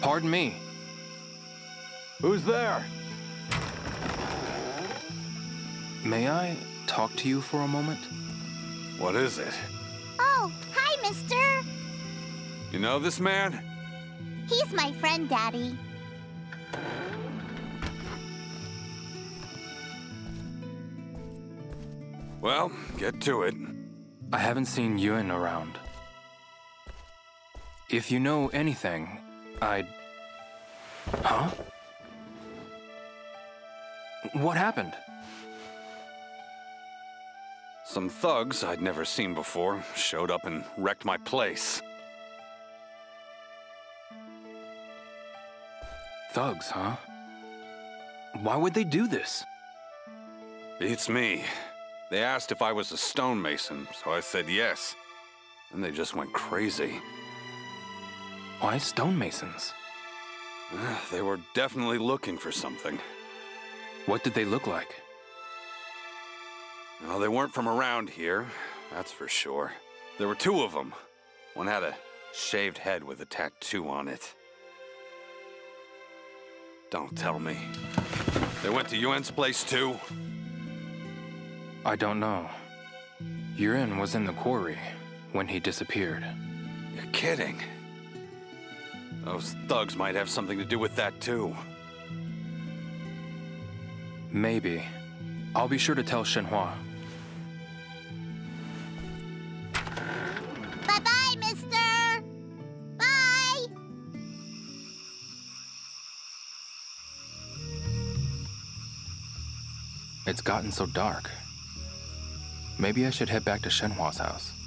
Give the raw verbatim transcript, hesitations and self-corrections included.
Pardon me. Who's there? May I talk to you for a moment? What is it? Oh, hi, mister. You know this man? He's my friend, Daddy. Well, get to it. I haven't seen Yuan around. If you know anything, I'd... Huh? What happened? Some thugs I'd never seen before showed up and wrecked my place. Thugs, huh? Why would they do this? Beats me. They asked if I was a stonemason, so I said yes. And they just went crazy. Why stonemasons? They were definitely looking for something. What did they look like? Well, they weren't from around here, that's for sure. There were two of them. One had a shaved head with a tattoo on it. Don't tell me. They went to Yuan's place too? I don't know. Yuan was in the quarry when he disappeared. You're kidding. Those thugs might have something to do with that too. Maybe. I'll be sure to tell Shenhua. Bye-bye, mister! Bye! It's gotten so dark. Maybe I should head back to Shenhua's house.